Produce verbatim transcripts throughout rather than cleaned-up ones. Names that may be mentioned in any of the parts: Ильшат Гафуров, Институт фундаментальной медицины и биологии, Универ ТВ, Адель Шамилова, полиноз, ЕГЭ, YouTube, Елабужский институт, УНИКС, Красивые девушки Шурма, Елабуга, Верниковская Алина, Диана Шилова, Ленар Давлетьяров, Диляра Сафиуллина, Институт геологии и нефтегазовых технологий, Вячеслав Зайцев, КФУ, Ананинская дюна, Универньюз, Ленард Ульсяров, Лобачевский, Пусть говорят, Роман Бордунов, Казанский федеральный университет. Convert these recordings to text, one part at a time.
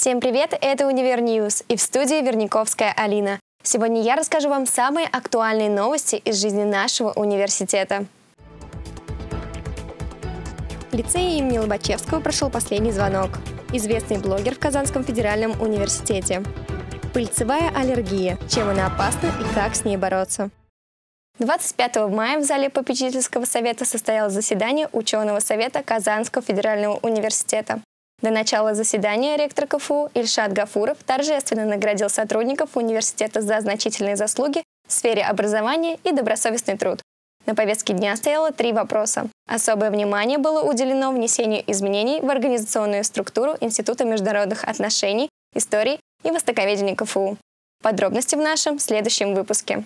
Всем привет, это «Универ Ньюс» и в студии Верниковская Алина. Сегодня я расскажу вам самые актуальные новости из жизни нашего университета. В лицее имени Лобачевского прошел последний звонок. Известный блогер в Казанском федеральном университете. Пыльцевая аллергия. Чем она опасна и как с ней бороться? двадцать пятого мая в зале попечительского совета состоялось заседание ученого совета Казанского федерального университета. До начала заседания ректор КФУ Ильшат Гафуров торжественно наградил сотрудников университета за значительные заслуги в сфере образования и добросовестный труд. На повестке дня стояло три вопроса. Особое внимание было уделено внесению изменений в организационную структуру Института международных отношений, истории и востоковедения КФУ. Подробности в нашем следующем выпуске.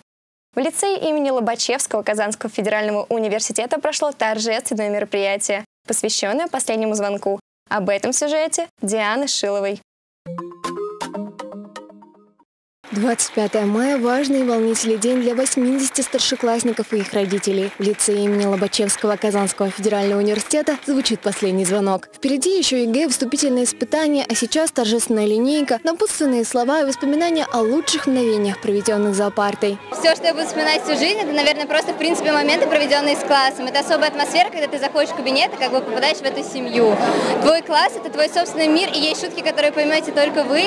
В лицее имени Лобачевского Казанского федерального университета прошло торжественное мероприятие, посвященное последнему звонку. Об этом сюжете Дианы Шиловой. двадцать пятого мая – важный и волнительный день для восьмидесяти старшеклассников и их родителей. В лицее имени Лобачевского Казанского федерального университета звучит последний звонок. Впереди еще ЕГЭ, вступительные испытания, а сейчас торжественная линейка, напутственные слова и воспоминания о лучших мгновениях, проведенных за партой. Все, что я буду вспоминать всю жизнь, это, наверное, просто, в принципе, моменты, проведенные с классом. Это особая атмосфера, когда ты заходишь в кабинет и как бы попадаешь в эту семью. Твой класс – это твой собственный мир, и есть шутки, которые поймете только вы.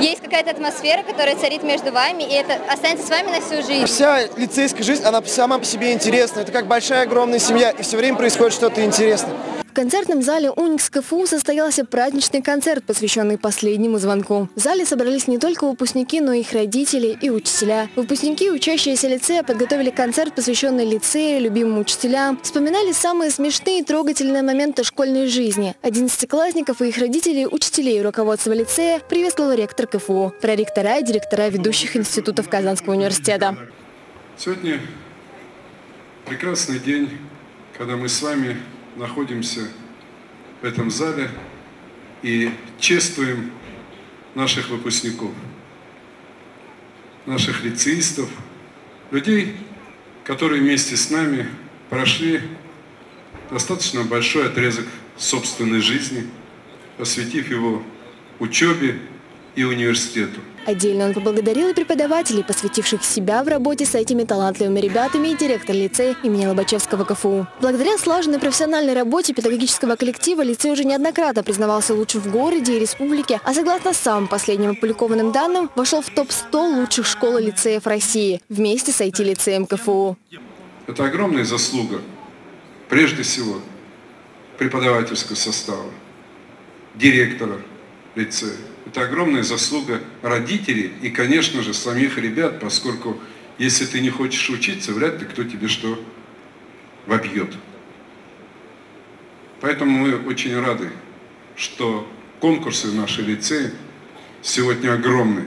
Есть какая-то атмосфера, которая царит между вами, и это останется с вами на всю жизнь. Вся лицейская жизнь, она сама по себе интересна. Это как большая, огромная семья, и все время происходит что-то интересное. В концертном зале УНИКС КФУ состоялся праздничный концерт, посвященный последнему звонку. В зале собрались не только выпускники, но и их родители и учителя. Выпускники, учащиеся лицея, подготовили концерт, посвященный лицею, любимым учителям. Вспоминали самые смешные и трогательные моменты школьной жизни. Одиннадцатиклассников и их родителей, учителей и руководства лицея приветствовал ректор КФУ, проректора и директора ведущих институтов Казанского университета. Сегодня прекрасный день, когда мы с вами находимся в этом зале и чествуем наших выпускников, наших лицеистов, людей, которые вместе с нами прошли достаточно большой отрезок собственной жизни, посвятив его учебе и университету. Отдельно он поблагодарил и преподавателей, посвятивших себя в работе с этими талантливыми ребятами, и директор лицея имени Лобачевского КФУ. Благодаря слаженной профессиональной работе педагогического коллектива лицей уже неоднократно признавался лучшим в городе и республике, а согласно самым последним опубликованным данным, вошел в топ сто лучших школ и лицеев России вместе с ай ти-лицеем КФУ. Это огромная заслуга, прежде всего, преподавательского состава, директора лицея. Это огромная заслуга родителей и, конечно же, самих ребят, поскольку если ты не хочешь учиться, вряд ли кто тебе что вобьет. Поэтому мы очень рады, что конкурсы в нашей лицее сегодня огромны.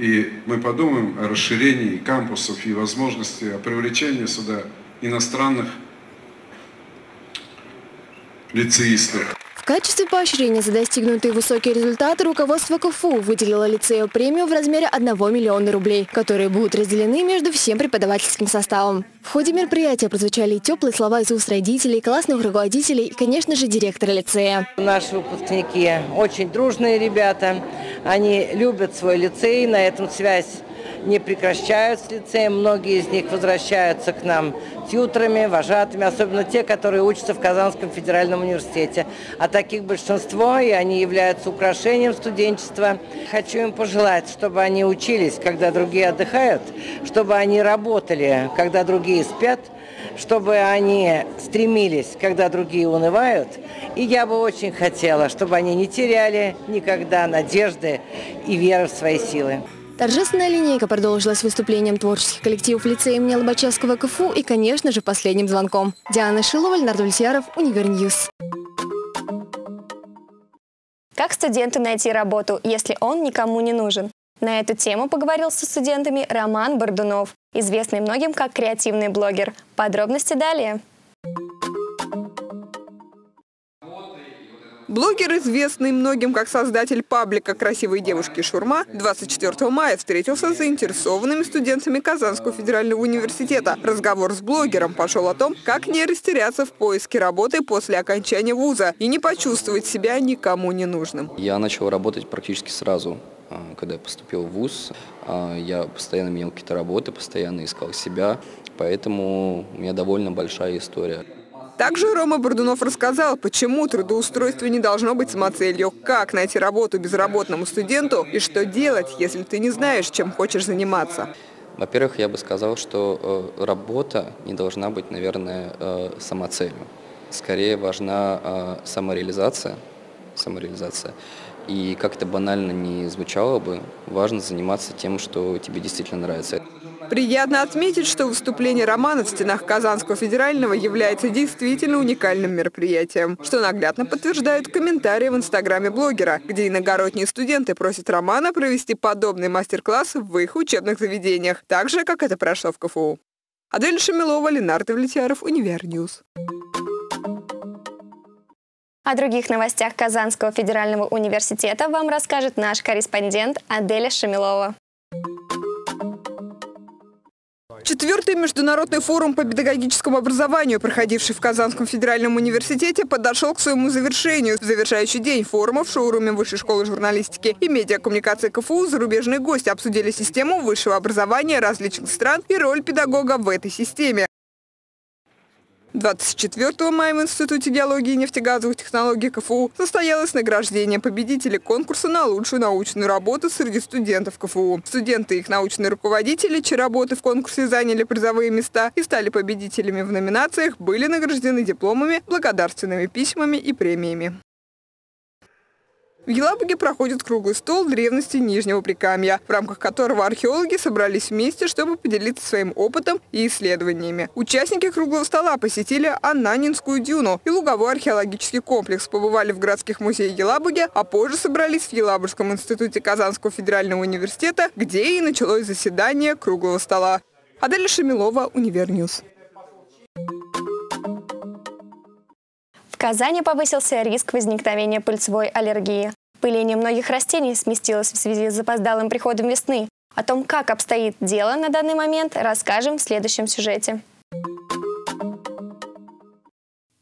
И мы подумаем о расширении кампусов и возможности, о привлечении сюда иностранных лицеистов. В качестве поощрения за достигнутые высокие результаты руководство КФУ выделило лицею премию в размере одного миллиона рублей, которые будут разделены между всем преподавательским составом. В ходе мероприятия прозвучали и теплые слова из уст родителей, классных руководителей и, конечно же, директора лицея. Наши выпускники очень дружные ребята, они любят свой лицей, на этом связь не прекращают с лицеем. Многие из них возвращаются к нам тьютерами, вожатыми, особенно те, которые учатся в Казанском федеральном университете. А таких большинство, и они являются украшением студенчества. Хочу им пожелать, чтобы они учились, когда другие отдыхают, чтобы они работали, когда другие спят, чтобы они стремились, когда другие унывают. И я бы очень хотела, чтобы они не теряли никогда надежды и веры в свои силы. Торжественная линейка продолжилась выступлением творческих коллективов лицея имени Лобачевского КФУ и, конечно же, последним звонком. Диана Шилова, Ленард Ульсяров, Универньюз. Как студенту найти работу, если он никому не нужен? На эту тему поговорил со студентами Роман Бордунов, известный многим как креативный блогер. Подробности далее. Блогер, известный многим как создатель паблика «Красивые девушки Шурма», двадцать четвёртого мая встретился с заинтересованными студентами Казанского федерального университета. Разговор с блогером пошел о том, как не растеряться в поиске работы после окончания вуза и не почувствовать себя никому не нужным. Я начал работать практически сразу, когда я поступил в вуз. Я постоянно менял какие-то работы, постоянно искал себя, поэтому у меня довольно большая история. Также Рома Бордунов рассказал, почему трудоустройство не должно быть самоцелью, как найти работу безработному студенту и что делать, если ты не знаешь, чем хочешь заниматься. Во-первых, я бы сказал, что работа не должна быть, наверное, самоцелью. Скорее важна самореализация. самореализация. И как это банально не звучало бы, важно заниматься тем, что тебе действительно нравится. Приятно отметить, что выступление Романа в стенах Казанского федерального является действительно уникальным мероприятием, что наглядно подтверждают комментарии в инстаграме блогера, где иногородние студенты просят Романа провести подобный мастер-класс в их учебных заведениях, так же, как это прошло в КФУ. Адель Шамилова, Ленар Давлетьяров, Универньюз. О других новостях Казанского федерального университета вам расскажет наш корреспондент Адель Шамилова. Четвертый международный форум по педагогическому образованию, проходивший в Казанском федеральном университете, подошел к своему завершению. В завершающий день форума в шоуруме Высшей школы журналистики и медиакоммуникации КФУ зарубежные гости обсудили систему высшего образования различных стран и роль педагога в этой системе. двадцать четвёртого мая в Институте геологии и нефтегазовых технологий КФУ состоялось награждение победителей конкурса на лучшую научную работу среди студентов КФУ. Студенты и их научные руководители, чьи работы в конкурсе заняли призовые места и стали победителями в номинациях, были награждены дипломами, благодарственными письмами и премиями. В Елабуге проходит круглый стол древности Нижнего Прикамья, в рамках которого археологи собрались вместе, чтобы поделиться своим опытом и исследованиями. Участники круглого стола посетили Ананинскую дюну и луговой археологический комплекс, побывали в городских музеях Елабуги, а позже собрались в Елабужском институте Казанского федерального университета, где и началось заседание круглого стола. Адель Шамилова, Универньюз. В Казани повысился риск возникновения пыльцевой аллергии. Пыление многих растений сместилось в связи с запоздалым приходом весны. О том, как обстоит дело на данный момент, расскажем в следующем сюжете.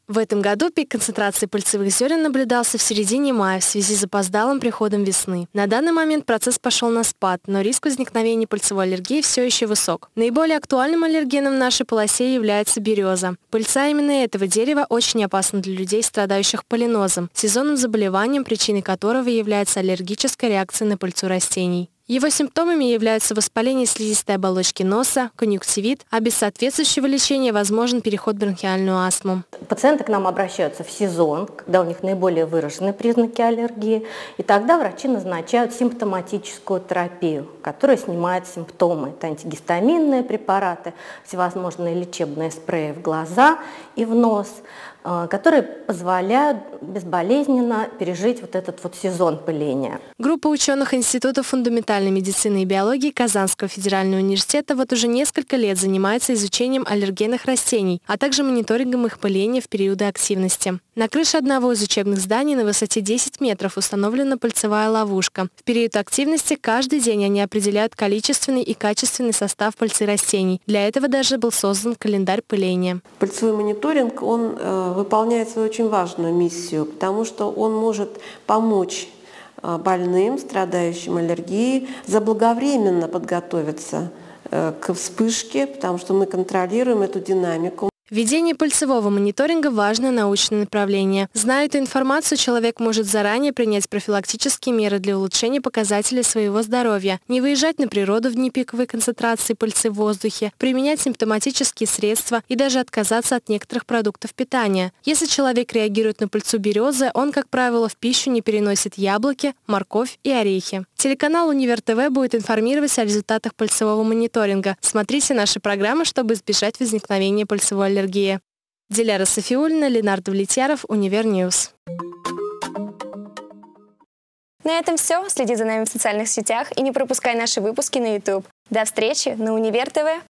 В этом году пик концентрации пыльцевых зерен наблюдался в середине мая в связи с запоздалым приходом весны. На данный момент процесс пошел на спад, но риск возникновения пыльцевой аллергии все еще высок. Наиболее актуальным аллергеном в нашей полосе является береза. Пыльца именно этого дерева очень опасна для людей, страдающих полинозом, сезонным заболеванием, причиной которого является аллергическая реакция на пыльцу растений. Его симптомами являются воспаление слизистой оболочки носа, конъюнктивит, а без соответствующего лечения возможен переход в бронхиальную астму. Пациенты к нам обращаются в сезон, когда у них наиболее выражены признаки аллергии, и тогда врачи назначают симптоматическую терапию, которая снимает симптомы. Это антигистаминные препараты, всевозможные лечебные спреи в глаза и в нос, которые позволяют безболезненно пережить вот этот вот сезон пыления. Группа ученых Института фундаментальной медицины и биологии Казанского федерального университета вот уже несколько лет занимается изучением аллергенных растений, а также мониторингом их пыления в периоды активности. На крыше одного из учебных зданий на высоте десяти метров установлена пыльцевая ловушка. В период активности каждый день они определяют количественный и качественный состав пыльцы растений. Для этого даже был создан календарь пыления. Пыльцевой мониторинг, он выполняет свою очень важную миссию, потому что он может помочь больным, страдающим аллергией, заблаговременно подготовиться к вспышке, потому что мы контролируем эту динамику. Введение пыльцевого мониторинга – важное научное направление. Зная эту информацию, человек может заранее принять профилактические меры для улучшения показателей своего здоровья, не выезжать на природу в дни пиковой концентрации пыльцы в воздухе, применять симптоматические средства и даже отказаться от некоторых продуктов питания. Если человек реагирует на пыльцу березы, он, как правило, в пищу не переносит яблоки, морковь и орехи. Телеканал «Универ ТВ» будет информировать о результатах пыльцевого мониторинга. Смотрите наши программы, чтобы избежать возникновения пыльцевой аллергии. Диляра Сафиуллина, Ленард Ульсяров, Универньюз. На этом все. Следи за нами в социальных сетях и не пропускай наши выпуски на ютуб. До встречи на Универ ТВ.